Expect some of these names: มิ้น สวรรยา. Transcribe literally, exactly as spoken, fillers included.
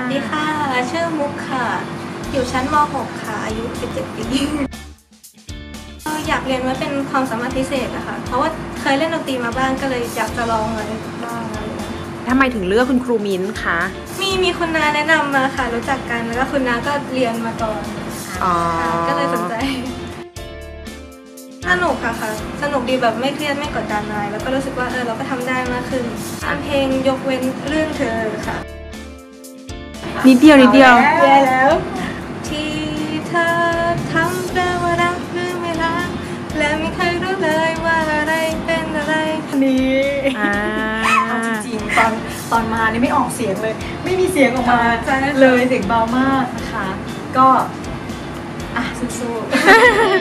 สวัสดีค่ะชื่อมุกค่ะอยู่ชั้นม หก ค่ะอายุสิบเจ็ดปีอยากเรียนไว้เป็นความสามารถพิเศษนะคะเพราะว่าเคยเล่นดนตรีมาบ้างก็เลยอยากจะลองเลยบ้างทำไมถึงเลือกคุณครูมิ้นคะมีมีคุณนาแนะนำมาค่ะรู้จักกันแล้วก็คุณนาก็เรียนมาก่อนก็เลยสนใจสนุกค่ะค่ะสนุกดีแบบไม่เครียดไม่กดดันอะไรแล้วก็รู้สึกว่าเออเราก็ทำได้มากขึ้นอันเพลงยกเว้นเรื่องเธอค่ะนิดเดียวนิดเดียวแล้วที่เธอทำได้ว่ารักหรือไม่รักและไม่เคยรู้เลยว่าอะไรเป็นอะไรนี่เอาจริงๆตอนตอนมานี่ไม่ออกเสียงเลยไม่มีเสียงออกมาเลยเสียงเบามากนะคะก็อ่ะสู้ๆ